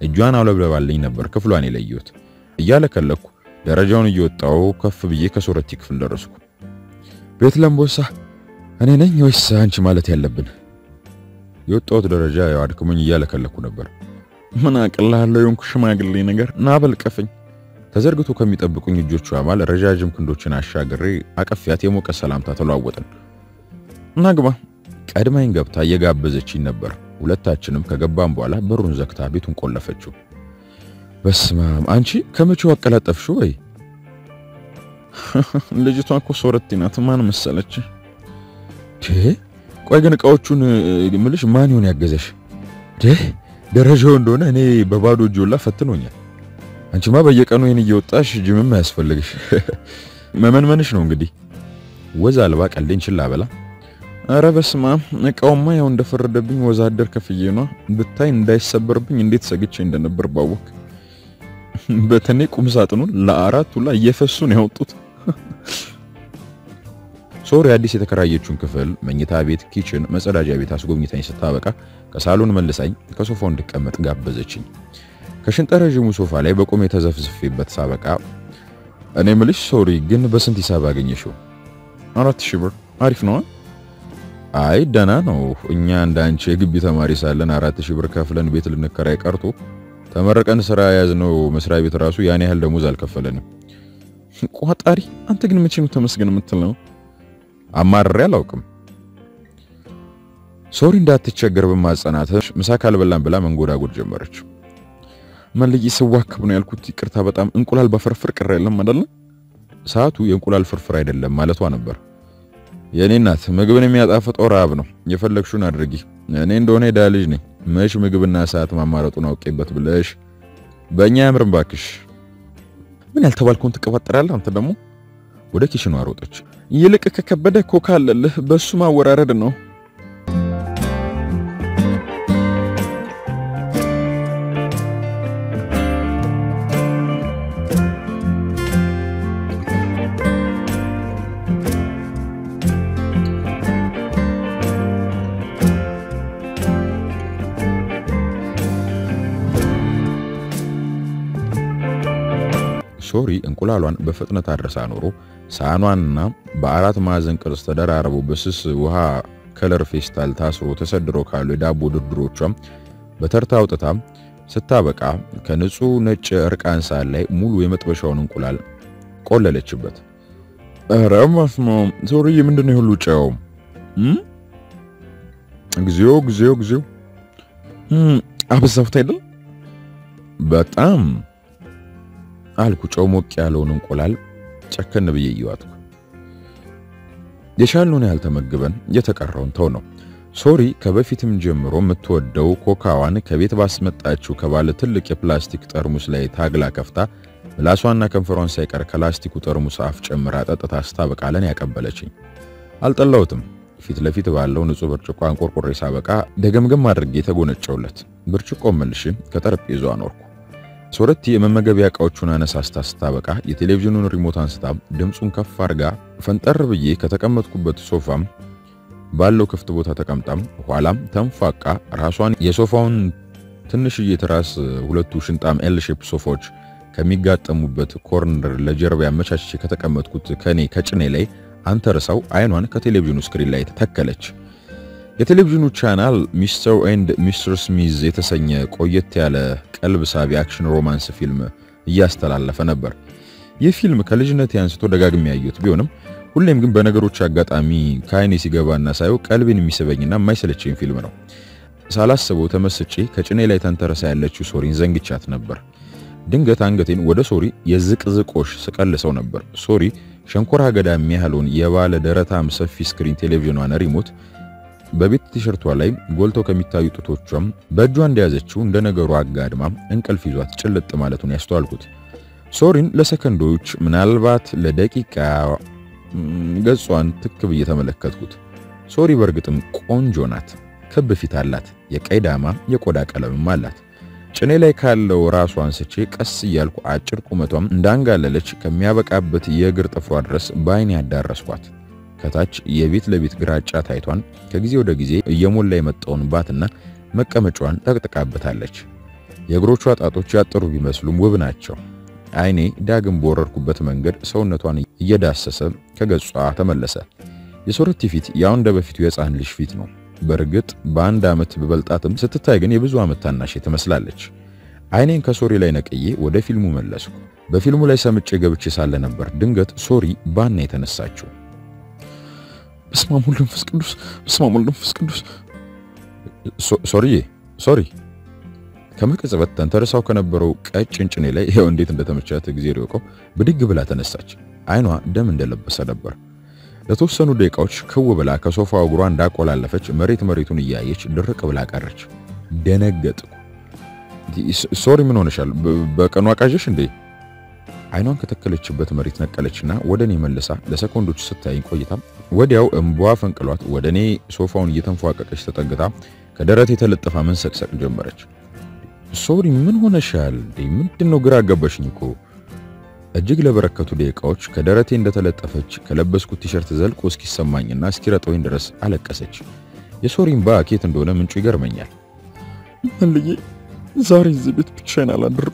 እጇን አውለብለባልኝ ነበር ክፍሏን የለየሁት እያለከለኩ ደረጃውን እየወጣው ከፍ ብዬ ከሶረቲ ክፍል ደረስኩ ቤት ለምቦሳ እኔ ነኝ ወይስ አንቺ ማለት ያለብን የወጣው ደረጃ ያው አድኩኝ እያለከለኩ ነበር مناك الله لا يمكش ما يقول لي نجار نابل كفن تزرقتو كم يتبقون يجوتشوا عمل رجاج يمكن دوتشين عشاقري أكفيات يموك السلام تعطلوا عودا نجبا كأد ما ينجب تا يجاب بزتشين نبر ولا تاتشنم كجبان بولا برون زكتا بيتهم كل فتشو بس ما أنشي كم تشوا كلات أفشوي لجيتوا أكو صورة تينات ما أنا مسألتش كه كأجنك أوتشون ملش مانيون يعجزش ده درجة هندو نهني ببادو جولا فتنونيا أنت ما بيجي كانوا يعني يوتاش جميم ما أسفلكش ما نشنون قدي وزع الواقع اللي إنش اللعبة أرى بس ما نكأم ما يوند فردبين وزع درك فيجنا بتاين دايس سبربين ينديت سقيتش عندنا برباوك بتنيك ومساتنون لا أرى ولا يفسون يهوتوت صور هذه ستكرارية كفل من يتابع كيتشن مسألة جايبي تاسقوب نيتاني ستابكا كسالون من لسعي كسوفون دك أمت قاب بزتشين كشنت أرجو مسوف عليه بقوم يتزفزف في بتسابكا أنا مليش صوري جن بس انتي سابقين يشو أردت شبر عارف نوع أي دنا نو إنيان دانشة جبي تماري سالن أردت شبر كفلن بيت لبن كرايك أرتو تمرك أن سرايا زنو مسراي بيت راسو يعني هل دموزال كفلن قوات أري أنت جن متشين وتمسجن متلنا أمر رألكم. سوري ندات تشجر بمازناتش مساكال بلام بلام انقول أقول جمرتش. ما اللي يسواك بني الكوتي كرتابت أم انقول هالبفرفر كرّل ما دلنا ساعته ينقول هالفرفر يدل ما لتوان نبر. يعني الناس مقبلني ميات أفت أورابنو يفلك شو نرجي. يعني إندوني دالجني ماش مقبلنا ساعات ما مارتونا وكيبت بلاش. بنيام رمباكش. من هالتوال كنت كفترلا أنت دمو. ودك شنو عروتش. يلك كبدا كوكال بس ما وراردنو سوري انقلالوان بفتنة الرسانورو سانواننا بارات مازن كرستدر عربو بسس وها كلر فيستال تاسو تسدرو كالو دابو دردروچم بترتاو تتام ستابقا كنصو نچ ارقان سالاي مولو يمطبشاون انقلال قوللچبت راماسمو سوري مندن يهلو چاو غزيو ابزافتاي دل بتام አልኩ ጮሞ ቂያሎን እንቆላል ጨከን ብዬ ይዋጥኩ የሻሉን ያልተመገበን የተቀረውን ተው ነው ሶሪ ከበፊትም ጀምሮ የምትወደው ኮካዋን ከቤት ባስመጣችሁ ከባለ ትልቅ የፕላስቲክ ጠርሙስ ላይ ታግላ ከፍታ ምላሷና ከንፈሯን ሳይቀር ከላስቲኩ ጠርሙስ አፍ ጨምራ ጠጥታ አስተባቃለን ያቀበለችኝ አልጠላውትም ፊት ለፊት ባለው ንጹህ ብርጭቆ አንቆርቆሬ ሳበቃ ደገምገም አድርጌ ተጎነጨውለት ብርጭቆ መልሽ ከጠረጴዛው አኖርኩ ሶረት የመመገቢያ ዕቃዎቹን አነሳስታ አስተባቃ የቴሌቪዥኑን ሪሞት አንስታ ድምጹን ከፍ አርጋ ፈንጠር ብዬ ከተቀመጥኩበት ሶፋም ባለው ክፍት ቦታ ተቀምጣም ኋላም ተንፋቃ ራሷን የሶፋውን ትንሽዬ ትራስ ሁለቱ ሽንጣም ኤል ሼፕ ሶፋዎች ከሚጋጠሙበት ኮርነር ለጀርባ ያመቻች ከተቀመጥኩት ከኔ ከጭኔ ላይ አንተርሳው አይኗን ከቴሌቪዥኑ ስክሪን ላይ ተተከለች የቴሌቪዥኑ ቻናል ሚስተር ኤንድ ሚስትረስ ሚዝ የተሰኘ ቆየት ያለ ቀልብ ሳቢ አክሽን ሮማንስ ፊልም እያስተላለፈ ነበር። የፊልም ከልጅነት ያንስቶ ደጋግሜ ያዩት ቢሆንም ሁሌም ግን በነገሮች አጋጣሚ ካይኔ ሲገባና ሳይው ቀልቤን የሚስበኝና የማይሰለቸኝ ፊልም ነው። ሳላስበው ተመስጬ ከጭኔ ላይ ተንተረሳ ያለችው ሶሪን ዘንግቻት ነበር። ድንገት አንገቴን ወደ ሶሪ የዝቅዝቆሽ ስቀልሰው ነበር። ሶሪ ሸንኮራ ገዳም ያሉን የባለ ደረታም ሰፊ ስክሪን ቴሌቪዥኗን ሪሞት በቤት ቲሸርቷ ላይ ጎልቶ ከሚታዩ ጥቶቿም በእጇ እንደያዘችው እንደነገሩ አጋድማ እንቅልፍ ይዟት ጭልጥ ማለቱን ያስተዋልኩት ሶሪን ለሰከንዶች ምናልባት ለደቂቃ ገጿን ትክብ እየተመለከትኩት ሶሪ በርግጥም ቆንጆ ናት ክብ ፊት አላት የቀይዳማ የቆዳ ቀለምም አላት ጭኔ ላይ ካለው ራሷን ስጪ ቀስ ይያልኩ አጭር ቁመቷም እንዳንጋለለች ከሚያበቃበት የግር ጥፍሯ ድረስ ባይን ያዳረስኳት ከታች የቤት ለቤት ግራጫ ታይቷን ከጊዜ ወደ ጊዜ እየሞላ የመጣውን ባትና መቀመጫዋን ተቅጥቃበታለች የግሮቿ ጣቶች ያጥሩ ቢመስሉም ውብ ናቸው አይኔ ዳግም ቦረርኩበት መንገድ ሰውነቷን እየዳሰሰ ከገጿ ተመለሰ የሶርት ፊት ያው እንደ በፊቱ የጻን ልጅ ፊት ነው በርግጥ በአንድ አመት በበልጣትም ስትታይ ግን የብዙ አመት ታናሽ ተመስላለች عينين كسوري لينك ايه وده فيلمو ملسكو بفيلمو ليسا متشيقة بتشيسال لنبر دنگت سوري بان نيتن الساچو بسمام الله نفس قدوس بسمام الله نفس قدوس سوري سوري كما كذبت انترساو كنبرو كأجنشني لي ايه وانديت اندتا متشاة اكزيريوكو بديق بلاتن الساچ عينوها دمن دلبسا دبر لتوسنو ديكاوش كوو بلاكا صوفا وقران داك ولا لفتش مريتون ايايش درق بلاك ارش دنگتو سوري من هنا شال بكنوا كاجش عندي عينون كتكلت شبت مريتنا كلتشنا ودني ملسا لسكون دوش ستاين كويتام وديو مبوافن كلوات ودني سوفون يتم فوقك اشتتقطع كدرتي تلتفا من سكسك جمبرج سوري من هنا شال دي من تنو غرا غبشنيكو اجيغ لبركتو ديقاوش كدرتي اند تلتفج كلبسكو تيشرت زلكو اسكي سماኝና اسكيرتو يندرس አለቀሰች የሶሪን ባኬት እንደሆነ ምንጩ ይገርመኛል እንልዬ زاري زبيت بتشين على در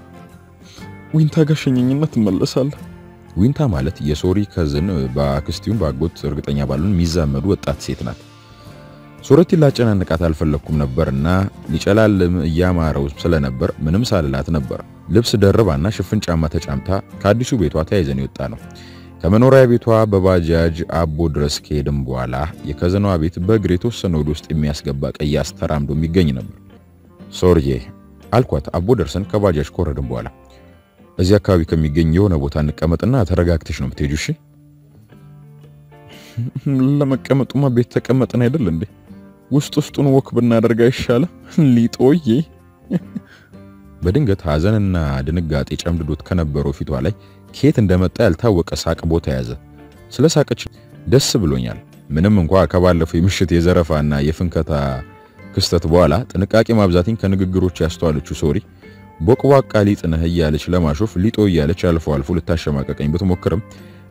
وينتا غشنيننا تملسال وينتا مالت يسوري كازن باكستيون باغوت ارغطنيا بالون ميزامدو وطات سيت نات صورتي لاچنا نقات الفلكم نبرنا ليچلال يامارو سلا نبر منم ساللات نبر لبس دربانا شفن چاما تچامتا كاديسو بيتوا تايزن يوتا نو كمنوريا بيتوا بباجاج ابو درس كيدم بوالا يكازنوا بيت بغريتو سنود وسط يمياسغبا قياس ترامدو ميغني نبر سوريه አልኳት አቦ ደርሰን ከባጃጅ ኮረደን በኋላ በዚያ አካባቢ ከሚገኘው ነው ቦታ ንቀመጥና ተረጋግተሽ ነው የምትሄጂው እሺ ለመቀመጡማ ቤት ተቀመጥን አይደል እንዴ ውስጡን ወክ ብናደርግ አይሻለ ሊጦዬ በድንገት ሐዘንና ድንጋጤ ጨምድዶት ከነበረው ፊቷ ላይ ኬት እንደመጣ ያልታወቀ ሳቅ ቦታ ያዘ ስለሳቀች ደስ ብሎኛል ምንም እንኳን ከባለፈው ምሽት የዘረፋና የፍንከታ ክስተት በኋላ ጥንቃቄ ማብዛቲን ከንግግሮች ያስተዋለችው ሶሪ ቦቅዋቃ ሊጥነ ህያለች ለማሾፍ ሊጦ ይያለች አልፎ ልታሸማቀቀኝ በተሞከረም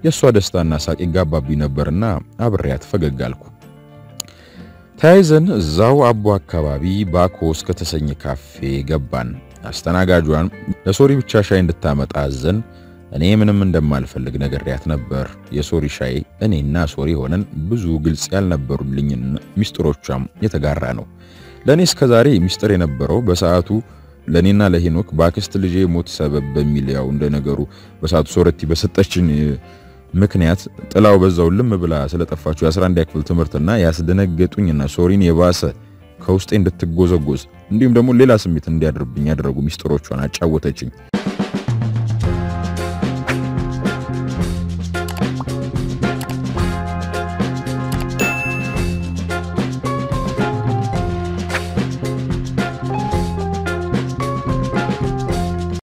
የሷ ደስታና ሳቅ ይጋባብ ነበርና አብሬያት ፈገጋልኩ ታይዘን ዛው አቦ አካባቢ ባኮስ ከተሰኘ ካፌ ገባን አስተናጋጇን ለሶሪ ብቻ ሻይ እንድታመጣ አዘን እኔ ምንም እንደማልፈልግ ነገርያት ነበር የሶሪ ሻይ እኔና ሶሪ ሆነን ብዙ ግልጽ ያልነበሩልኝ ሚስጥሮቿም የተጋራ ነው ለኔ እስከዛሬ ሚስጥር የነበረው በሰዓቱ ለኔና ለሂኖክ ባክስት ልጄ ሞት ሰበብ በሚልያው እንደነገሩ በሰዓቱ ሶርት በሰጠችን ምክንያት ጥላው በዛው ልም ብላ ስለጠፋችሁ 11 ያክፍል ትምርትና ያስደነገጡኝና ሶሪን የባሰ ከውስጤ እንድትጎዘጎዝ እንዲሁም ደግሞ ሌላ ስሜት እንዲያድርብኝ ያደረጉ ሚስጥሮቿን አጫወተችኝ